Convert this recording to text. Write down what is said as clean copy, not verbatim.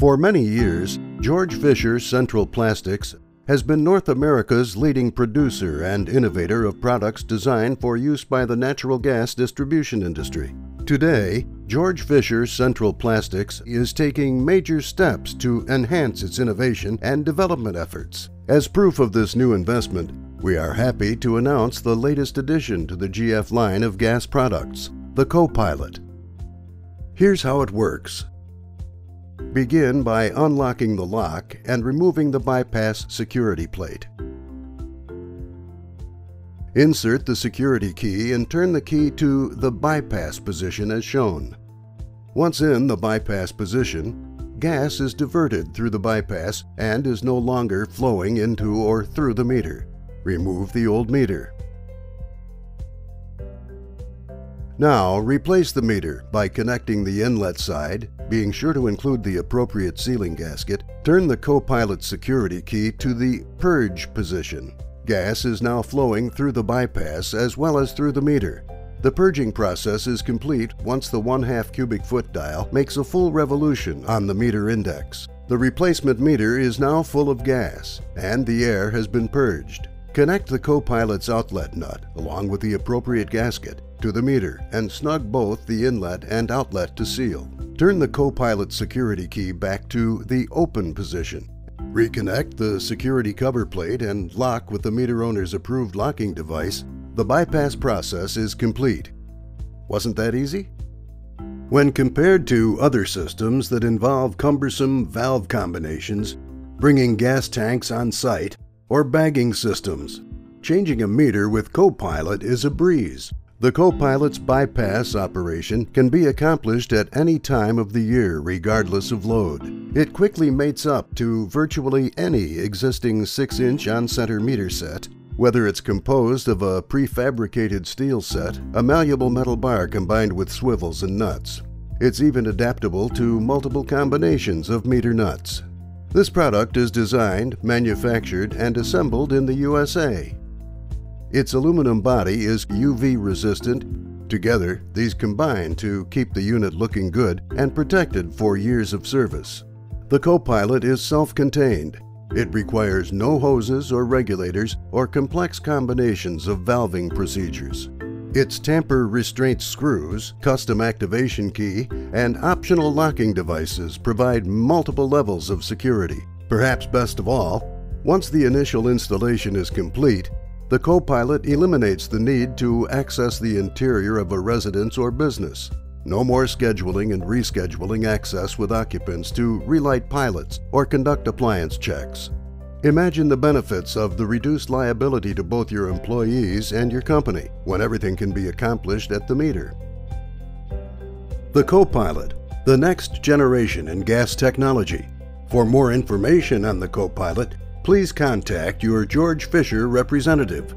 For many years, Georg Fischer Central Plastics has been North America's leading producer and innovator of products designed for use by the natural gas distribution industry. Today, Georg Fischer Central Plastics is taking major steps to enhance its innovation and development efforts. As proof of this new investment, we are happy to announce the latest addition to the GF line of gas products, the Co-Pilot. Here's how it works. Begin by unlocking the lock and removing the bypass security plate. Insert the security key and turn the key to the bypass position as shown. Once in the bypass position, gas is diverted through the bypass and is no longer flowing into or through the meter. Remove the old meter. Now replace the meter by connecting the inlet side, being sure to include the appropriate sealing gasket. Turn the Co-Pilot security key to the purge position. Gas is now flowing through the bypass as well as through the meter. The purging process is complete once the 1/2 cubic foot dial makes a full revolution on the meter index. The replacement meter is now full of gas and the air has been purged. Connect the Co-Pilot's outlet nut, along with the appropriate gasket, to the meter and snug both the inlet and outlet to seal. Turn the Co-Pilot security key back to the open position. Reconnect the security cover plate and lock with the meter owner's approved locking device. The bypass process is complete. Wasn't that easy? When compared to other systems that involve cumbersome valve combinations, bringing gas tanks on site, or bagging systems, changing a meter with Co-Pilot is a breeze. The Co-Pilot's bypass operation can be accomplished at any time of the year, regardless of load. It quickly mates up to virtually any existing 6-inch on-center meter set, whether it's composed of a prefabricated steel set, a malleable metal bar combined with swivels and nuts. It's even adaptable to multiple combinations of meter nuts. This product is designed, manufactured, and assembled in the USA. Its aluminum body is UV resistant. Together, these combine to keep the unit looking good and protected for years of service. The Co-Pilot is self-contained. It requires no hoses or regulators or complex combinations of valving procedures. Its tamper restraint screws, custom activation key, and optional locking devices provide multiple levels of security. Perhaps best of all, once the initial installation is complete, the Co-Pilot eliminates the need to access the interior of a residence or business. No more scheduling and rescheduling access with occupants to relight pilots or conduct appliance checks. Imagine the benefits of the reduced liability to both your employees and your company when everything can be accomplished at the meter. The Co-Pilot, the next generation in gas technology. For more information on the Co-Pilot, please contact your Georg Fischer representative.